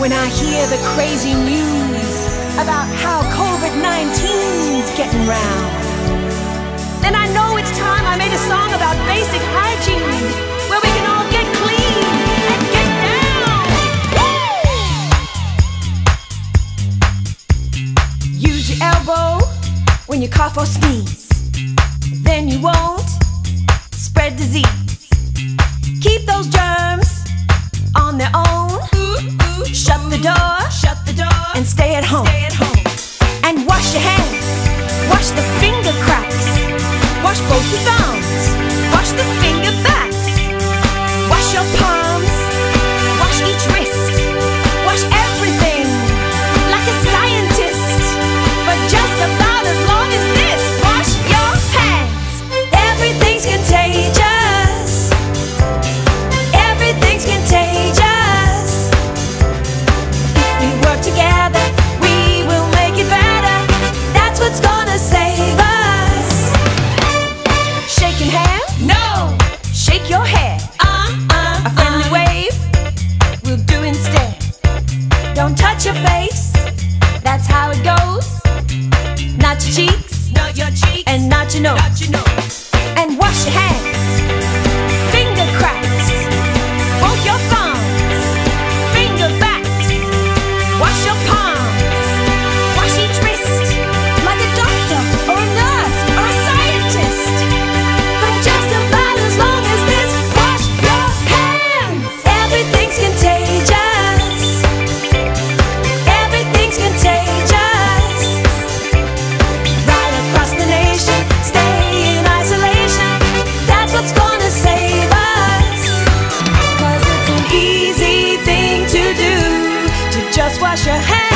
when I hear the crazy news about how COVID-19's getting round. Then I know it's time I made a song about basic hygiene, where we can all get clean and get down. Woo! Use your elbow when you cough or sneeze, then you won't spread disease. Keep those germs on their own. Shut the door, and stay at home. And wash your hands, wash the finger cracks, wash both your thumbs, wash the finger backs, wash your palms, wash each wrist, wash everything like a scientist, but just about as long as this. Wash your hands. Everything's contagious. Everything's contagious. Together, we will make it better. That's what's gonna save us. Shaking hands? No! Shake your head. A friendly wave we'll do instead. Don't touch your face. That's how it goes. Not your cheeks. Not your cheeks. And not your nose. Not your nose. And wash your hands. Finger cracks. Both your thumbs. Finger back. Wash your palms, wash each wrist, like a doctor, or a nurse, or a scientist, but just about as long as this. Wash your hands. Everything's contagious. Everything's contagious. Right across the nation, stay in isolation. That's what's gonna save us. 'Cause it's an easy thing to do. Just wash your hands.